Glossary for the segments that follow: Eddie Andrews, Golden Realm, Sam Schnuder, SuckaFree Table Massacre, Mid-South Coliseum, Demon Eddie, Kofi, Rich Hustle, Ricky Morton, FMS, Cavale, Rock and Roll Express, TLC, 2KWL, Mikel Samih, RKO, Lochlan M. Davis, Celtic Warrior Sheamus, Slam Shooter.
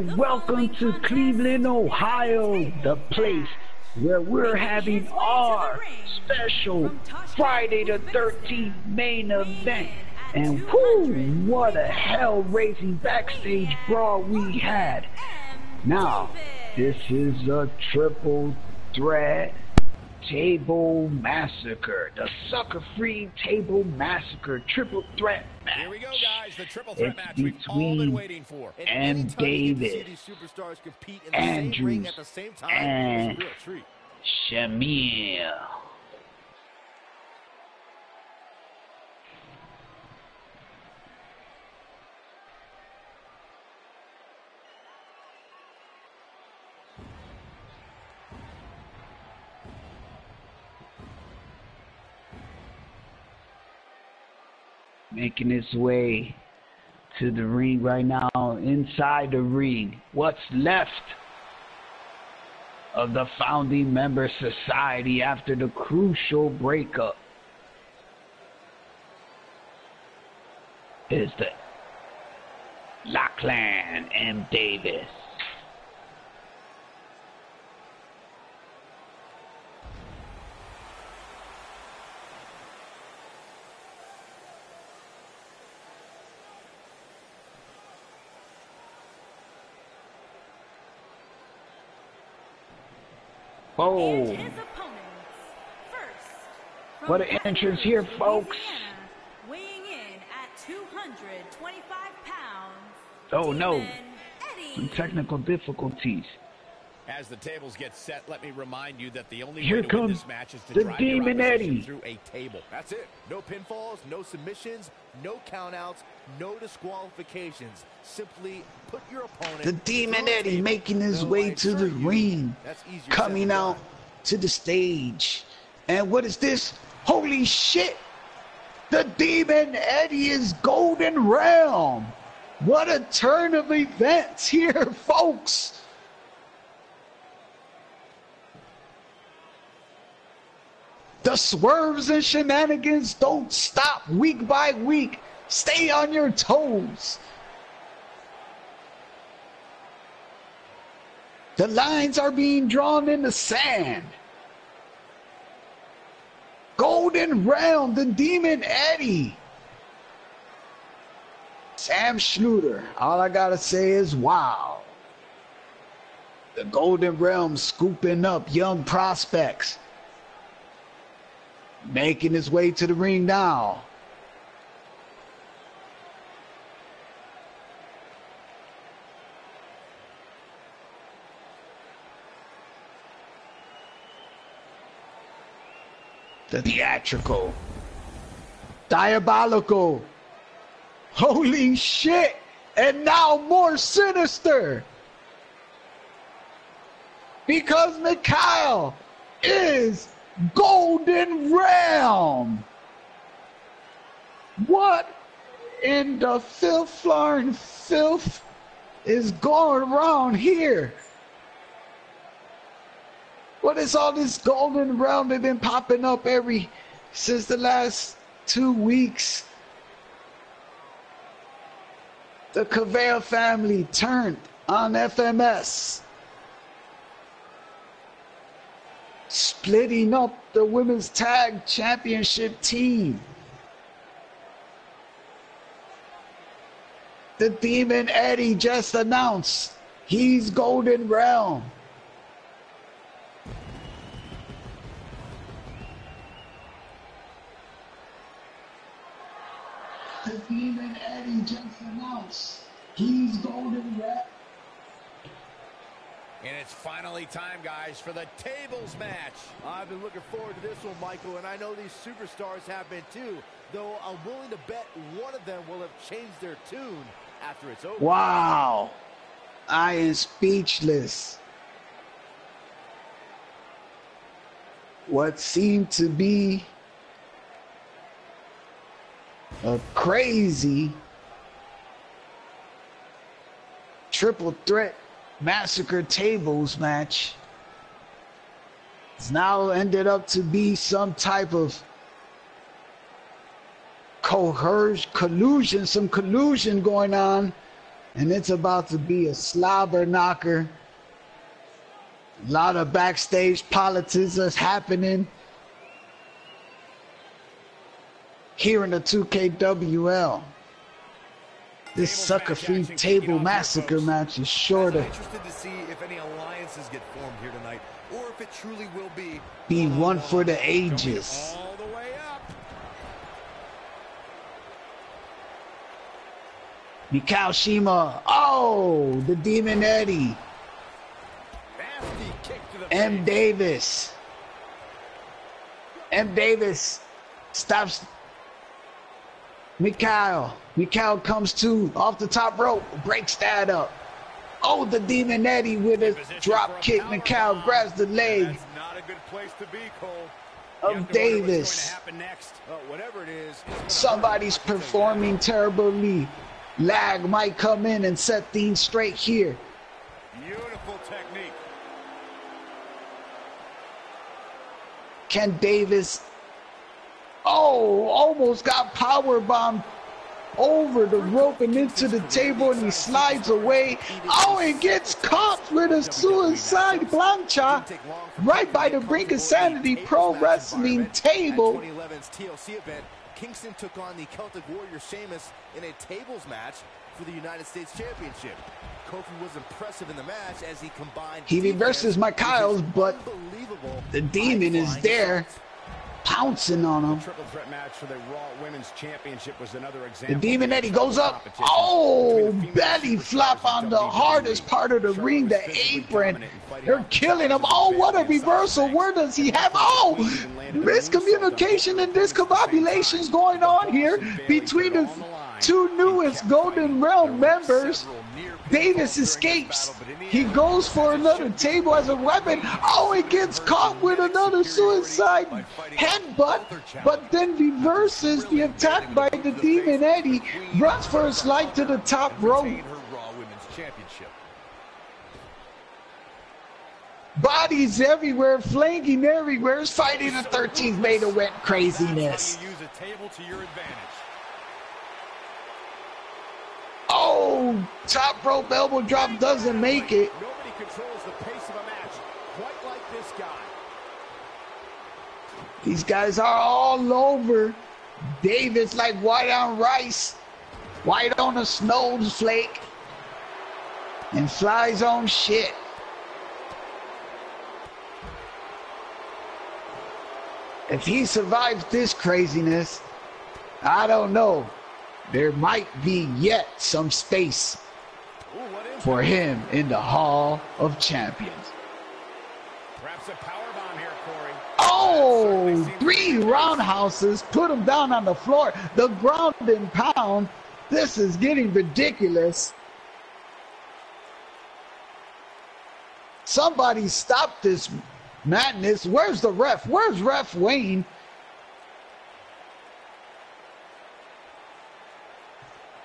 and welcome to Cleveland, Ohio, the place where we're having our special Friday the 13th main event. And whoo, what a hell-raising backstage brawl we had. Now, this is a triple threat table massacre, the SuckaFree Table Massacre triple threat match. Here we go, guys. The triple threat match we've all been waiting for. And Davis, Andrews, and Samih. Making his way to the ring right now, inside the ring. What's left of the founding member society after the crucial breakup is the Lochlan M. Davis. Oh, what an entrance here, folks. Weighing in at 225 pounds. Oh no, some technical difficulties. As the tables get set, let me remind you that the only way to win this match is to drive your opposition through a table. That's it. No pinfalls, no submissions, no countouts, no disqualifications. Simply put your opponent. The Demon Eddie making his way to the ring, coming out to the stage. And what is this? Holy shit! The Demon Eddie is Golden Realm. What a turn of events here, folks. The swerves and shenanigans don't stop week by week. Stay on your toes. The lines are being drawn in the sand. Golden Realm, the Demon Eddie. Sam Schnuder, all I gotta say is wow. The Golden Realm scooping up young prospects. Making his way to the ring now. The theatrical, diabolical, holy shit, and now more sinister. Because Mikel is Golden Realm. What in the filth is going around here? What is all this Golden Realm? They've been popping up since the last 2 weeks. The Cavale family turned on FMS, splitting up the women's tag championship team. The Demon Eddie just announced he's Golden Realm. The Demon Eddie just announced he's Golden Realm. And it's finally time, guys, for the tables match. I've been looking forward to this one, Michael, and I know these superstars have been too, though I'm willing to bet one of them will have changed their tune after it's over. Wow. I am speechless. What seemed to be a crazy triple threat massacre tables match, it's now ended up to be some type of collusion going on and it's about to be a slobber knocker. A lot of backstage politics that's happening here in the 2KWL. This SuckaFree Table Massacre match is shorter. I'm interested to see if any alliances get formed here tonight, or if it truly will be one for the ages. All the way up. Mikel Samih. Oh, the Demon Eddie. M. Davis. M. Davis stops Mikel. Mikel comes to off the top rope, breaks that up. Oh, the Demon Eddie with a drop kick. Mikel grabs the leg. That's not a good place to be, Cole. Of Davis. Whatever it is, somebody's performing terribly. Lag might come in and set things straight here. Beautiful technique. Can Davis? Oh, almost got powerbombed over the rope and into the table, and he slides away. Oh, and gets caught with a suicide plancha right by the Brink of Sanity Pro Wrestling table. 2011's TLC event, Kingston took on the Celtic Warrior Sheamus in a tables match for the United States Championship. Kofi was impressive in the match as he combined. He reverses Mikel's, but the Demon is there, pouncing on him. The triple threat match for the Raw Women's Championship was another example. The Demon Eddie goes up. Oh, belly flop on the hardest part of the ring, the apron. They're killing him. Oh, what a reversal. Where does he have? Oh, miscommunication and discombobulations going on here between the two newest Golden Realm members. Davis escapes. He goes for another table as a weapon. Oh, he gets caught with another suicide headbutt, but then reverses the attack by the Demon Eddie. Runs for a slide to the top rope. Bodies everywhere, flanking everywhere. It's Friday the 13th made of wet craziness. Oh, top rope elbow drop doesn't make it. Nobody controls the pace of a match quite like this guy. These guys are all over Davis like white on rice, white on a snowflake, and flies on shit. If he survives this craziness, I don't know. There might be yet some space for him in the Hall of Champions. Perhaps a power bomb here, Corey. Oh, three roundhouses put him down on the floor. The ground and pound. This is getting ridiculous. Somebody stop this madness. Where's the ref? Where's Ref Wayne?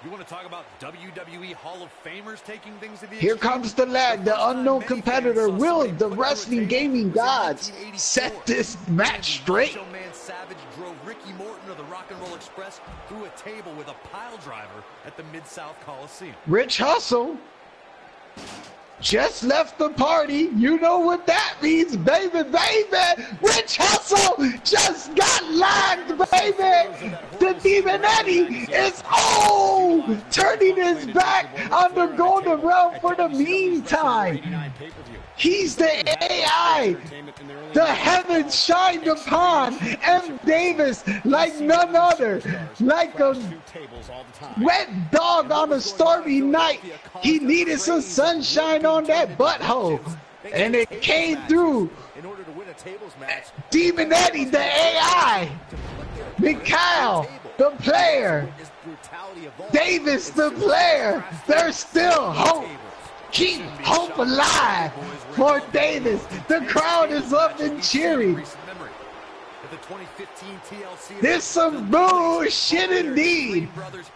You want to talk about WWE Hall of Famers taking things to the extreme? Here comes the lag. The unknown competitor will the wrestling gaming gods set this match straight. Macho Man Savage drove Ricky Morton of the Rock and Roll Express through a table with a pile driver at the Mid-South Coliseum. Rich Hustle just left the party. You know what that means, baby, baby. Rich Hustle just got locked, baby. The Demon Eddie is, oh, turning his back on the Golden Realm for the meantime. He's the AI. The heaven shined upon M. Davis like none other. Like a wet dog on a stormy night. He needed some sunshine on that butthole. And it came through. Demon Eddie, the AI. Mikel, the player. Davis, the player. There's still hope. Keep hope alive for Davis. The crowd is up and cheering. This some bullshit indeed.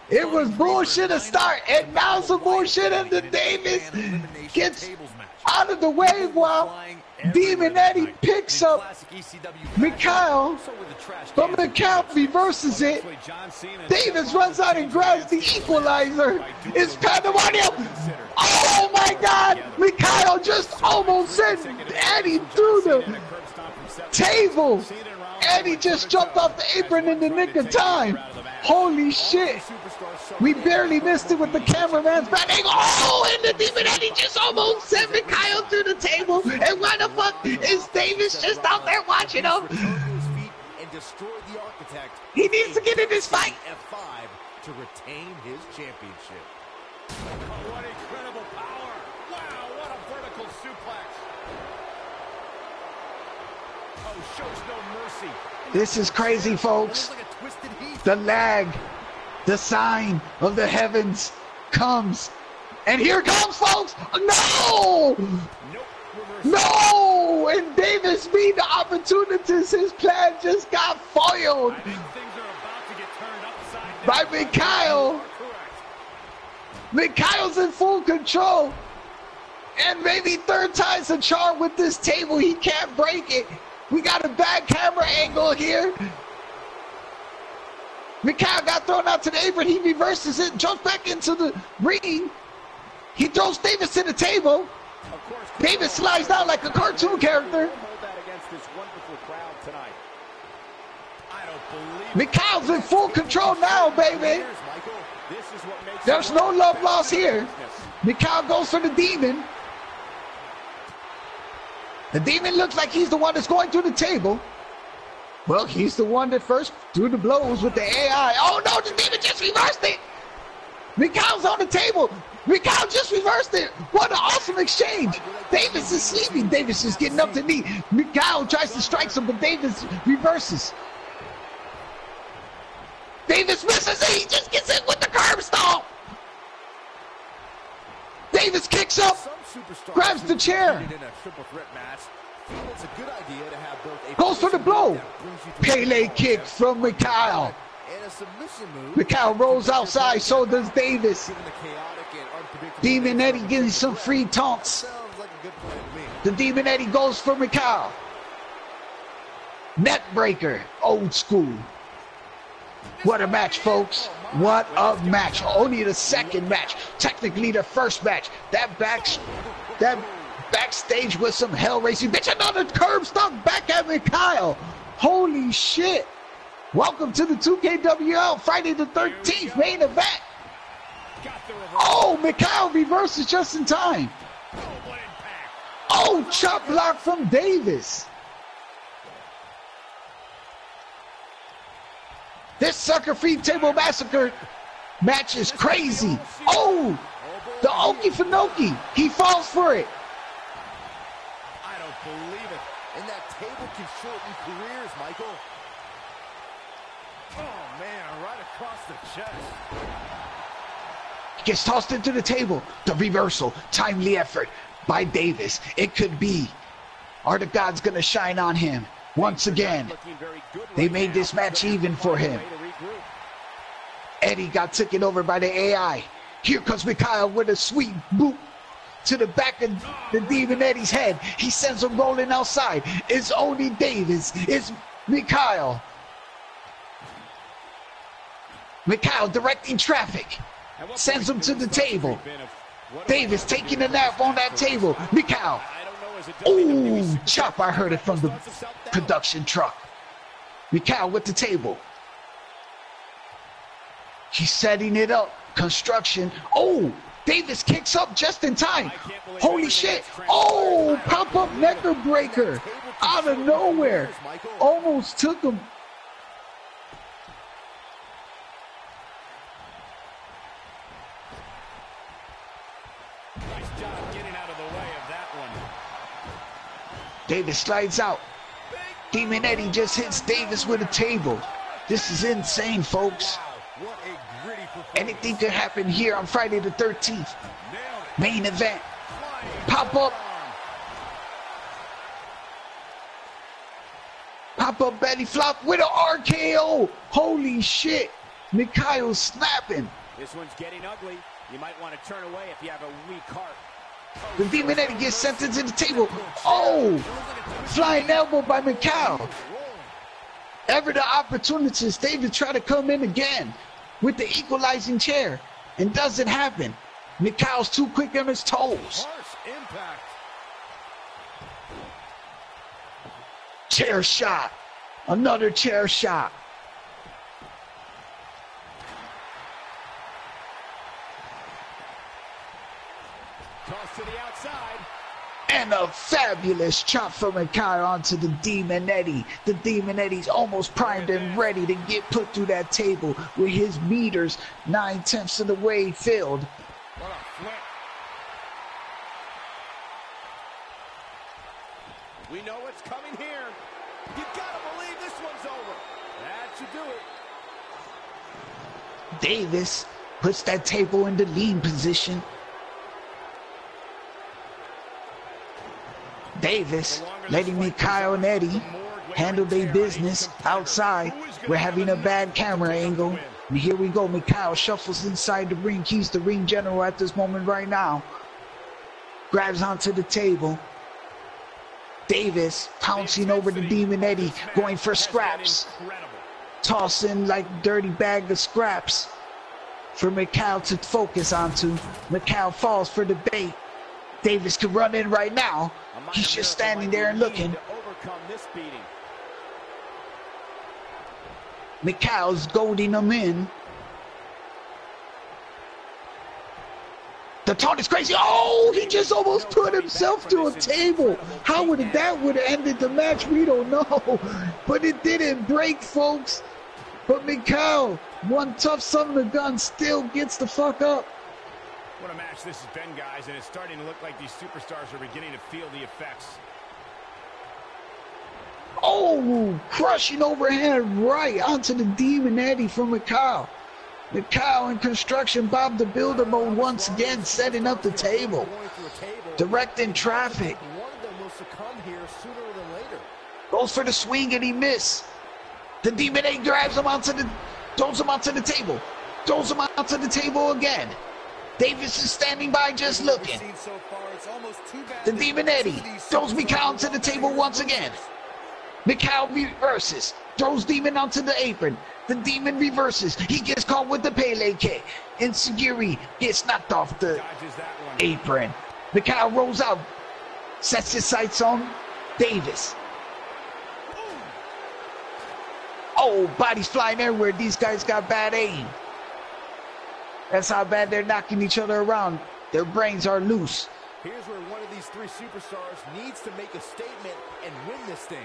It was bullshit to start, and now some bullshit into Davis gets out of the way while Demon Eddie picks up Mikel, but Mikel reverses it. Davis runs out and grabs the equalizer. It's pandemonium. Oh my God! Mikel just almost sent Eddie through the table. Eddie just jumped off the apron in the nick of time. Holy shit! We barely missed it with the cameraman's back. Oh, and the Demon Eddie just almost sent Mikel through the table. And why the fuck is Davis just out there watching him? He needs to get in this fight. F5 to retain his championship. What incredible power! Wow, what a vertical suplex! Oh, shows no mercy. This is crazy, folks. The lag. The sign of the heavens comes. And here it comes, folks. No! No! And Davis beat the opportunities. His plan just got foiled by Mikel. Mikel's in full control. And maybe third time's the charm with this table. He can't break it. We got a bad camera angle here. Mikel got thrown out to the apron. He reverses it, jumps back into the ring. He throws Davis to the table. Davis slides down like a cartoon character. Mikel's in full control now, baby. There's no love lost here. Mikel goes for the demon. The demon looks like he's the one that's going through the table. Well, he's the one that first threw the blows with the AI. Oh no, the demon just reversed it! Mikel's on the table! Mikel just reversed it! What an awesome exchange! Davis is sleeping. Davis is getting up to knee. Mikel tries to strike some, but Davis reverses. Davis misses it! He just gets hit with the curb stomp! Davis kicks up, grabs the chair. It's a good idea to have both goes for the blow. Pele kick from Mikel. Mikel rolls outside, so does Davis. Demon Eddie gives some free taunts. The Demon Eddie goes for Mikel. Net breaker, old school. What a match, folks. What a match. Only the second match. Technically the first match. That backstage with some hell racing. Bitch, another curb stomp back at Mikel. Holy shit. Welcome to the 2KWL Friday the 13th main event. Oh, Mikel reverses just in time. Oh, chop block from Davis. This sucker-free table massacre match is crazy. Oh, the Okie Finoki. He falls for it. Believe it, and that table can shorten careers, Michael. Oh man, right across the chest. Gets tossed into the table. The reversal, timely effort by Davis. It could be. Are the gods gonna shine on him once again? They made this match even for him. Eddie got taken over by the AI. Here comes Mikel with a sweet boot to the back of the Demon Eddie's head. He sends him rolling outside. It's only Davis. It's Mikel. Mikel directing traffic. Sends him to the table. Davis taking a nap on that table. Mikel. Ooh, chop. I heard it from the production truck. Mikel with the table. He's setting it up. Construction. Oh! Davis kicks up just in time. Holy shit. Oh, pop-up necker breaker out of nowhere. Almost took him. Nice job getting out of the way of that one. Davis slides out. Demon Eddie just hits Davis with a table. This is insane, folks. Anything could happen here on Friday the 13th. Main event. Pop up. Pop up belly flop with an RKO. Holy shit. Mikel snapping. This one's getting ugly. You might want to turn away if you have a weak heart. The Demon Eddie gets sent into the table. Oh! Flying elbow by Mikel. Ever the opportunities, David try to come in again with the equalizing chair. And doesn't happen. Mikel's too quick on his toes. Chair shot. Another chair shot. Toss to the outside. And a fabulous chop from Mikel onto the Demon Eddie. The Demon Eddie's almost primed and ready to get put through that table with his meters 9/10 of the way filled. What a flip. We know what's coming here. You gotta believe this one's over. That should do it. Davis puts that table into lean position. Davis letting Mikel and Eddie handle their business outside. We're having a bad camera angle. And here we go. Mikel shuffles inside the ring. He's the ring general at this moment right now. Grabs onto the table. Davis pouncing over the Demon Eddie, going for scraps. Tossing like a dirty bag of scraps for Mikel to focus onto. Mikel falls for the bait. Davis could run in right now. He's just standing there and looking. Mikel's goading him in. The taunt is crazy. Oh, he just almost put himself through a table. How would that would have ended the match? We don't know. But it didn't break, folks. But Mikel, one tough son of a gun, still gets the fuck up. What a match this has been, guys, and it's starting to look like these superstars are beginning to feel the effects. Oh, crushing overhand right onto the Demon Eddie from Mikel. Mikel in construction, Bob the Builder mode once again, setting up the table. Directing traffic. One of them will succumb here sooner than later. Goes for the swing and he missed. The Demon Eddie grabs him onto the, throws him onto the table. Throws him onto the table again. Davis is standing by just looking. The Demon Eddie throws Mikel to the table once again. Mikel reverses, throws Demon onto the apron. The Demon reverses. He gets caught with the Pele kick. Insegiri gets knocked off the apron. Mikel rolls out, sets his sights on Davis. Oh, bodies flying everywhere. These guys got bad aim. That's how bad they're knocking each other around. Their brains are loose. Here's where one of these three superstars needs to make a statement and win this thing.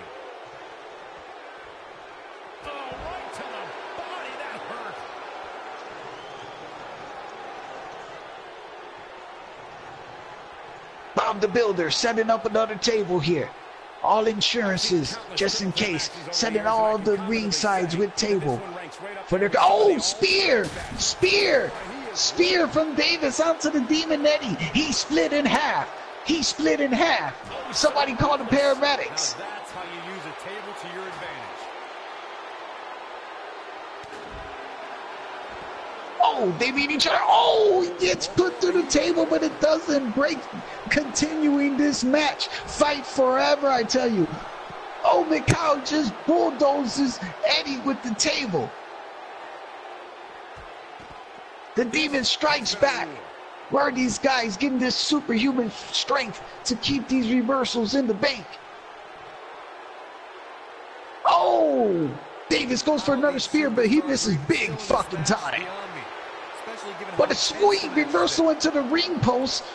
Oh, right to the body. That hurt. Bob the Builder setting up another table here. All insurances, just in case. Setting all the ring sides with table. For their, oh, spear! Spear! Spear from Davis onto the Demon Eddie. He split in half. He split in half. Somebody called the paramedics. That's how you use a table to your advantage. Oh, they beat each other. Oh, he gets put through the table, but it doesn't break. Continuing this match. Fight forever, I tell you. Oh, Mikel just bulldozes Eddie with the table. The Demon strikes back. Where are these guys getting this superhuman strength to keep these reversals in the bank? Oh! Davis goes for another spear, but he misses big fucking time. But a sweet reversal into the ring post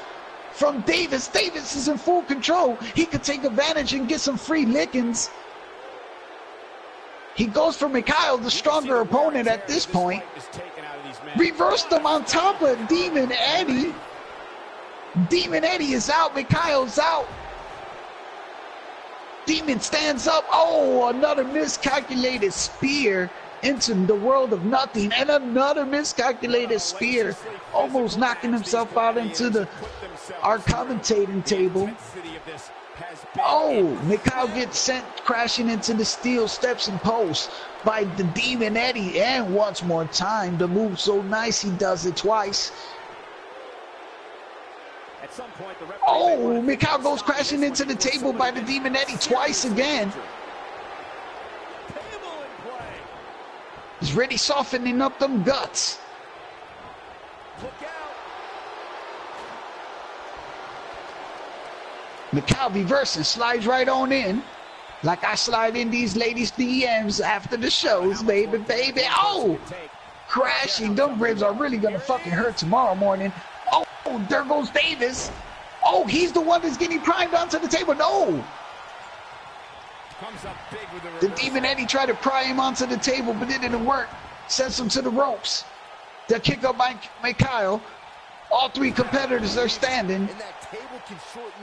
from Davis. Davis is in full control. He could take advantage and get some free lickings. He goes for Mikel, the stronger opponent at this point. Reversed them on top of Demon Eddie. Demon Eddie is out. Mikel's out. Demon stands up. Oh, another miscalculated spear into the world of nothing. And another miscalculated spear. Almost knocking himself out into our commentating table. Oh, Mikel gets sent crashing into the steel steps and posts by the Demon Eddie, and once more time. The move so nice, he does it twice. At some point, the referee Mikel goes crashing into the table by the Demon Eddie twice again. He's really softening up them guts. Look out. Mikel reverses, slides right on in. Like I slide in these ladies' DMs after the shows, baby, baby. Oh, crashing. Them ribs are really going to fucking hurt tomorrow morning. Oh, there goes Davis. Oh, he's the one that's getting primed onto the table. No. Comes up big with the Demon Eddie tried to pry him onto the table, but it didn't work. Sends him to the ropes. The kick up by Mikel. All three competitors are standing.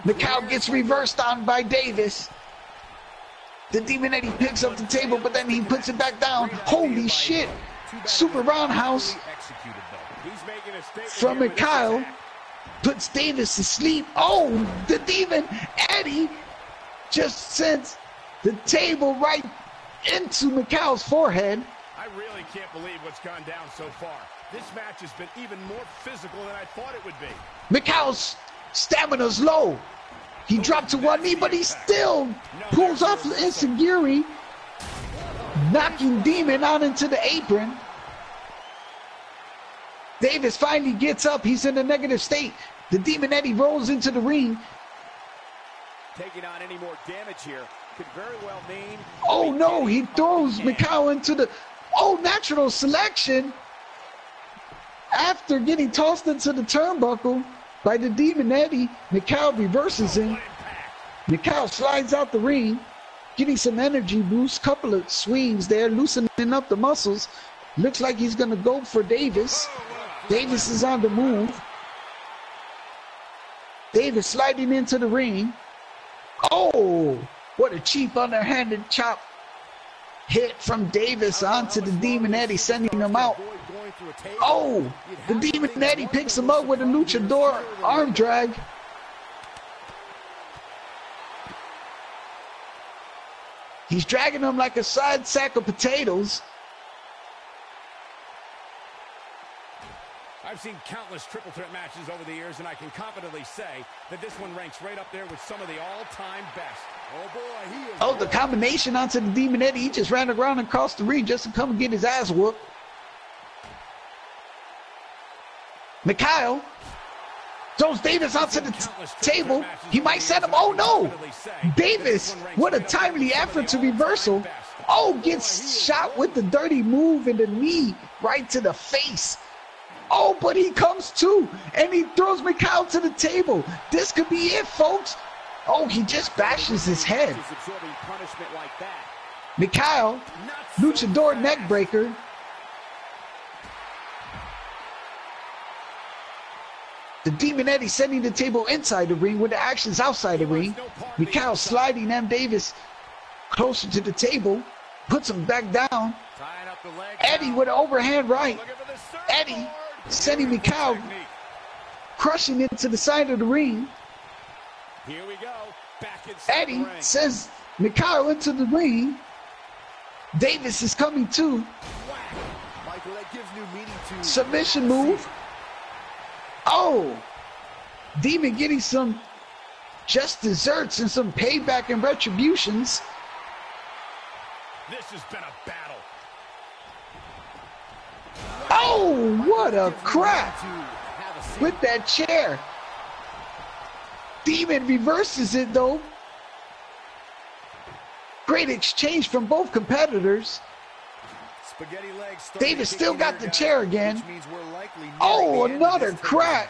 Mikel gets reversed on by Davis. The Demon Eddie picks up the table, but then he puts it back down. Holy shit! Super roundhouse from Mikel. Puts Davis to sleep. Oh, the Demon Eddie just sends the table right into Mikel's forehead. I really can't believe what's gone down so far. This match has been even more physical than I thought it would be. Mikel's stamina's low. He dropped to one knee, but he still pulls off Isagiri, knocking Demon out into the apron. Davis finally gets up. He's in a negative state. The Demon Eddie rolls into the ring. Taking on any more damage here could very well mean... Oh no, he throws Mikel into the... Oh, natural selection! After getting tossed into the turnbuckle by the Demon Eddie, Mikel reverses him. Mikel slides out the ring, getting some energy boost, couple of swings there, loosening up the muscles. Looks like he's going to go for Davis. Davis is on the move. Davis sliding into the ring. Oh, what a cheap underhanded chop hit from Davis onto the Demon Eddie, sending him out. Oh, the Demon Eddie picks him up with a luchador arm drag. He's dragging him like a side sack of potatoes. I've seen countless triple threat matches over the years, and I can confidently say that this one ranks right up there with some of the all-time best. Oh, boy, he is... Oh, the combination onto the Demon Eddie. He just ran around and crossed the ring just to come and get his ass whooped. Mikel throws Davis onto the table. He might set him. Oh, no. Davis, what a timely effort to reversal. Oh, gets shot with the dirty move and the knee right to the face. Oh, but he comes to, and he throws Mikel to the table. This could be it, folks. Oh, he just bashes his head. Mikel, luchador neckbreaker. The Demon Eddie sending the table inside the ring with the actions outside the ring. Mikel sliding M. Davis closer to the table, puts him back down. Eddie with an overhand right. Eddie sending Mikel crushing into the side of the ring. Here we go. Back Eddie ring. Sends Mikel into the ring. Davis is coming too. Michael, that gives new meaning to submission move. Oh, Demon getting some just desserts and some payback and retributions. This has been a battle. Oh, what a crap with that chair. Demon reverses it, though. Great exchange from both competitors. Legs, Davis still got the chair again. Oh, another crack.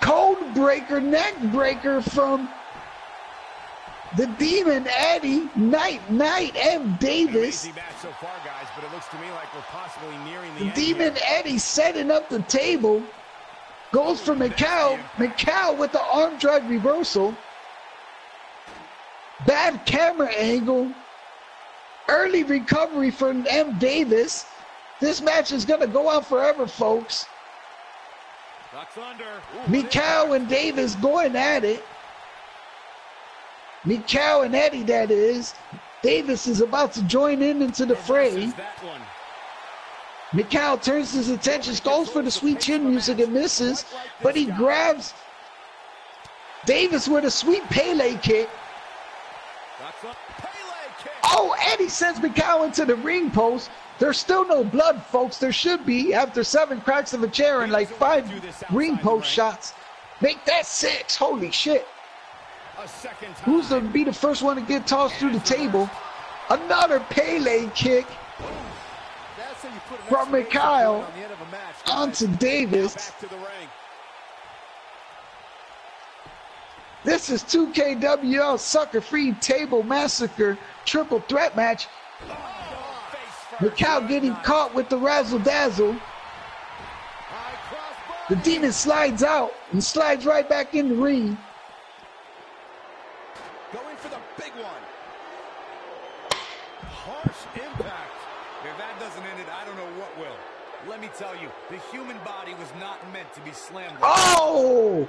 Code breaker, neck breaker from the Demon Eddie. Night, M. Davis. So far, guys, but it looks to me like we're possibly nearing the Demon Eddie setting up the table. Goes for Mikel. Mikel with the arm drag reversal. Bad camera angle. Early recovery for M. Davis. This match is going to go on forever, folks. Mikel and Davis going at it. Mikel and Eddie, that is. Davis is about to join in into the fray. Mikel turns his attention, goes for the sweet chin music and misses, but he grabs Davis with a sweet Pele kick. Oh, Eddie sends Mikel into the ring post. There's still no blood, folks. There should be after 7 cracks of a chair and like 5 ring post shots. Make that 6. Holy shit. Who's going to be the first one to get tossed through the table? Another Pele kick from Mikel onto Davis. This is 2KWL Sucker Free Table Massacre Triple Threat Match. Mikel getting caught with the razzle dazzle. The demon slides out and slides right back in the ring. Going for the big one. Harsh impact. If that doesn't end it, I don't know what will. Let me tell you, the human body was not meant to be slammed. Oh!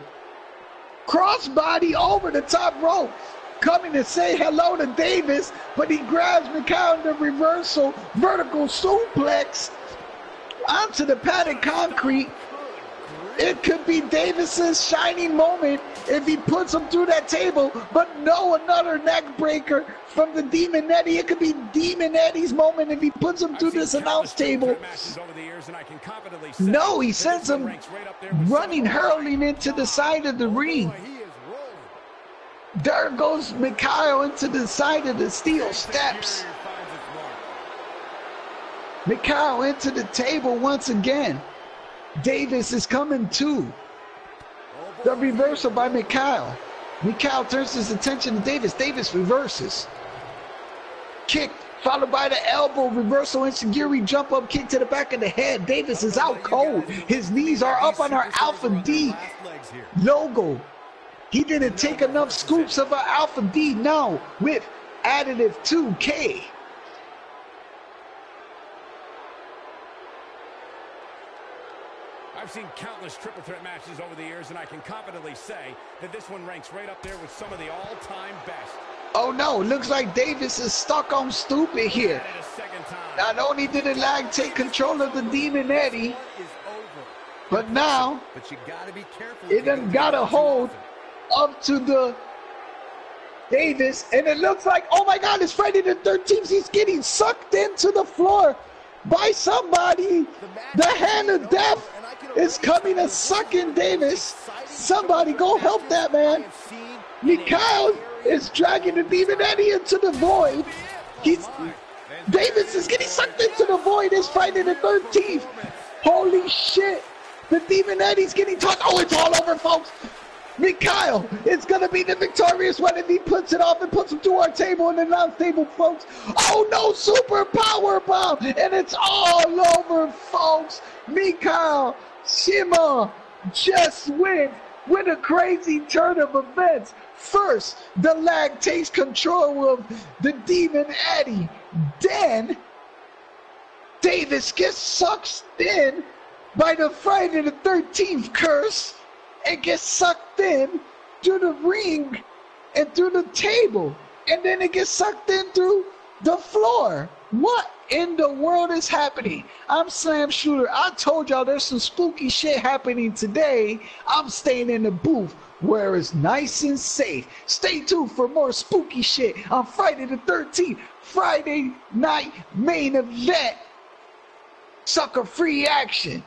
Crossbody over the top rope. Coming to say hello to Davis, but he grabs Mikel in the reversal vertical suplex onto the padded concrete. It could be Davis's shining moment if he puts him through that table, but no, another neck breaker from the Demon Eddie. It could be Demon Eddie's moment if he puts him through this announce table. No, he sends him running, hurling into the side of the ring. There goes Mikel into the side of the steel steps. Mikel into the table once again. Davis is coming too. The reversal by Mikel. Mikel turns his attention to Davis. Davis reverses. Kick followed by the elbow reversal. Insiguri jump up kick to the back of the head. Davis is out cold. His knees are up on our Alpha D logo. He didn't take enough scoops of our Alpha D now with additive 2K. I've seen countless triple threat matches over the years, and I can confidently say that this one ranks right up there with some of the all-time best. Oh no, looks like Davis is stuck on stupid here. Not only did it lag take control of the Demon Eddie, but now it done got a hold up to the Davis, and it looks like, oh my god, it's Friday the 13th, he's getting sucked into the floor by somebody. The hand of death is coming to suck in Davis. Somebody go help that man. Mikel is dragging the Demon Eddie into the void. Davis is getting sucked into the void. It's Friday the 13th. Holy shit. The Demon Eddie's getting tossed. Oh, it's all over, folks. Mikel is going to be the victorious one if he puts it off and puts him through our table and the non-table, folks. Oh, no, super power bomb, and it's all over, folks. Mikel Samih just wins with a crazy turn of events. First, the lag takes control of the Demon Eddie. Then, Davis gets sucked in by the Friday the 13th curse. And gets sucked in through the ring and through the table. And then it gets sucked in through the floor. What in the world is happening? I'm Slam Shooter. I told y'all there's some spooky shit happening today. I'm staying in the booth where it's nice and safe. Stay tuned for more spooky shit on Friday the 13th. Friday night main event. Sucker free action.